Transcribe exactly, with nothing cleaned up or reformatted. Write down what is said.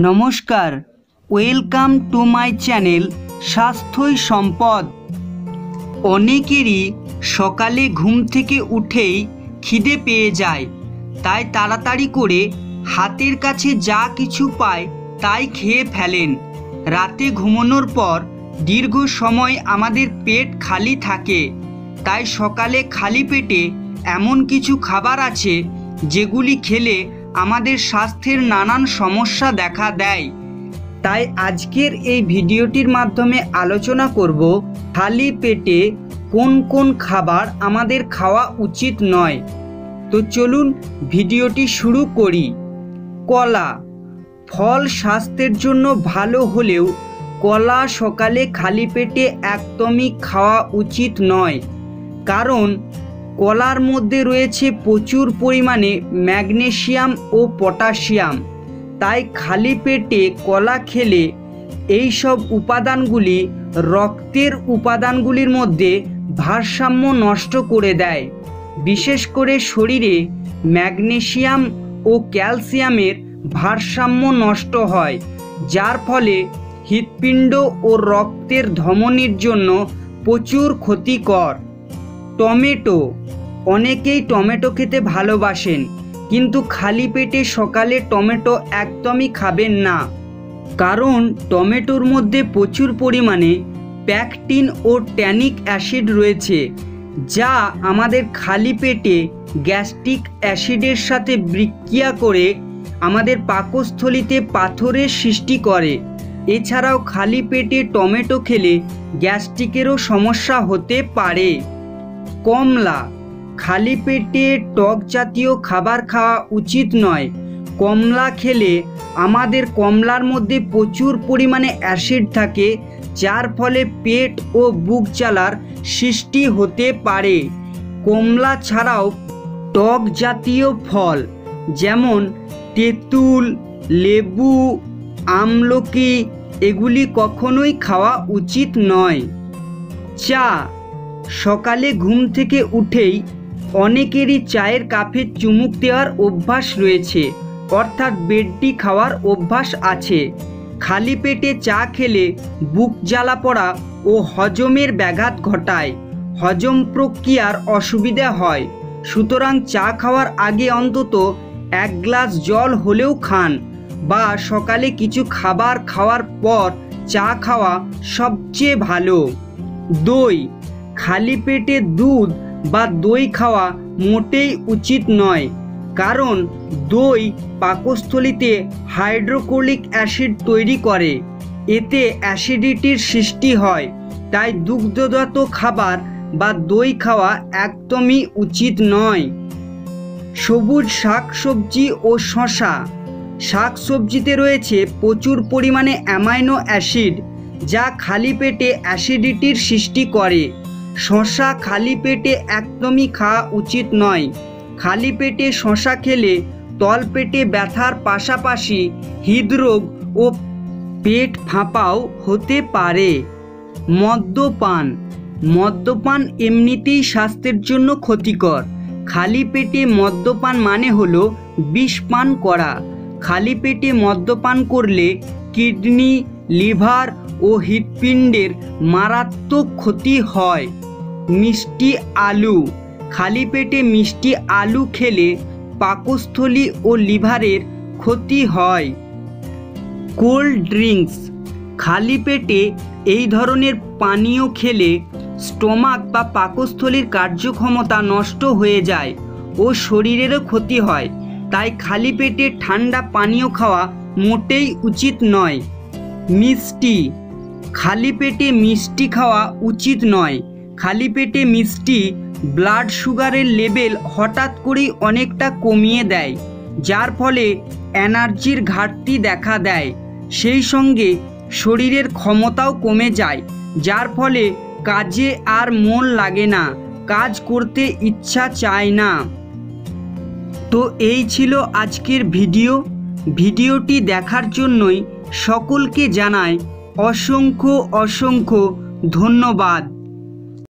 नमस्कार welcome to my channel स्वास्थ्यई सम्पद। अनेकेरई सकाले घुम थेके उठेई खिदे पेये जाय, ताई ताड़ाताड़ी करे हातेर काछे जा किछु पाय ताई खेये फेलेन। राते घुमानोर पर दीर्घ समय आमादेर पेट खाली थाके, ताई सकाले खाली पेटे एमन किछु खाबार आछे जेगुली खेले आमादेर स्वास्थ्येर नानान समस्या देखा देय। ताई आजकेर ए भिडियोटिर माध्यमे आलोचना करब खाली पेटे कोन कोन खाबार आमादेर खावा उचित नय। तो चलुन भिडियोटी शुरू करी। कला फल स्वास्थ्येर जोन्नो भालो होलेও कला सकाले खाली पेटे एकदमई खावा उचित नय, कारण कलार मध्य रयेछे प्रचुर परिमाणे मैग्नेशियम और पटाशियम। ताई खाली पेटे कला खेले एई सब उपादानगुली रक्तेर उपादानगुलिर मध्य भारसाम्य नष्ट करे देय। विशेष करे शरीरे मैग्नेशियम और क्यालसियामेर भारसाम्य नष्ट हय, जार फले हृदपिंड और रक्तेर धमनीर जोन्नो प्रचुर क्षतिकर। टमेटो अनेकेई टमेटो खेते भालोबाशेन, किन्तु खाली पेटे सकाले टमेटो एकदमई खाबेन ना, कारण टमेटोर मध्य प्रचुर परिमाणे पैक्टिन और टैनिक अ্যাসিড रयेछे, जा आमादेर खाली पेटे गैस्ट्रिक অ্যাসিডের साथे बिक्रिया करे आमादेर पाकस्थलीते पाथरेर सृष्टि करे। एछाड़ाओ खाली पेटे टमेटो खेले गैस्ट्रिकेरो समस्या होते पारे। कमला खाली पेटे टक जातीय खाबार खावा उचित नय। कमला खेले आमादेर कमलार मध्य प्रचुर परिमाणे অ্যাসিড थाके, जार फले पेट और बुक जालार सृष्टि होते पारे। कमला छाड़ाओ टक जातीय फल जेमन तेतुल लेबू आमलकी एगुली कखनोई खावा उचित नय। चा सकाले घुम थेके उठेई अनेकेरई चायेर काफे चुमुक देवार अभ्यास रयेछे, अर्थात बेड खावार अभ्यास आछे। खाली पेटे चा खेले बुक ज्वाला पड़ा ओ हजमेर व्याघात घटाय, हजम प्रक्रियार असुविधा हय। सूतरां चा खावार आगे अंतत एक ग्लास जल होलेও खान, बा सकाले किछु खाबार खावार पर चा खावा सबचेये भालो। दई खाली पेटे दूध बा दई खावा मोटेई उचित नय, कारण दई पाकस्थलीते हाइड्रोक्लोरिक অ্যাসিড तैरी करे, एते অ্যাসিডিটির सृष्टि हय। ताई दुग्धजात खाबार बा दई खावा एकदमई उचित नय। सबुज शाक सब्जी और शशा शाक सब्जीते रयेछे प्रचुर परिमाणे অ্যামাইনো অ্যাসিড, जा खाली पेटे অ্যাসিডিটির सृष्टि करे। शशा खाली पेटे एकदम ही खावा उचित नय। खाली पेटे शशा खेले तलपेटे व्यथार पाशापाशी हृदरोग और पेट फाँपाओ होते पारे। मद्यपान मद्यपान एमनितेई स्वास्थ्येर जोन्नो क्षतिकर। खाली पेटे मद्यपान माने हलो विष पान करा। खाली पेटे मद्यपान करले किडनी लिभार और हृदपिंडेर मारात्मक क्षति हय। मिष्टी आलू खाली पेटे मिष्टी आलू खेले पाकस्थली और लिभारेर क्षति हय। कोल्ड ड्रिंक्स खाली पेटे एई धरनेर पानीय खेले स्टोमाक बा पाकस्थलीर कार्यक्षमता नष्ट हये जाय और शरीरेरो क्षति हय। ताई खाली पेटे ठंडा पानीय खावा मोटेई उचित नय। मिष्टी खाली पेटे मिष्टी खावा उचित नय। खाली पेटे मिष्टी ब्लाड शुगारेर लेवल हठात् करेई अनेकटा कमिये देय, जार फले एनार्जिर घाटति देखा देय। सेई संगे शरीरेर क्षमताओ कमे जाय, जार फले काजे आर मन लागे ना, काज करते इच्छा चाय ना। तो एई छिलो आजकेर भिडियो। भिडियोटी देखार जोन्नोई सकलके जानाय असंख्य असंख्य धन्यवाद।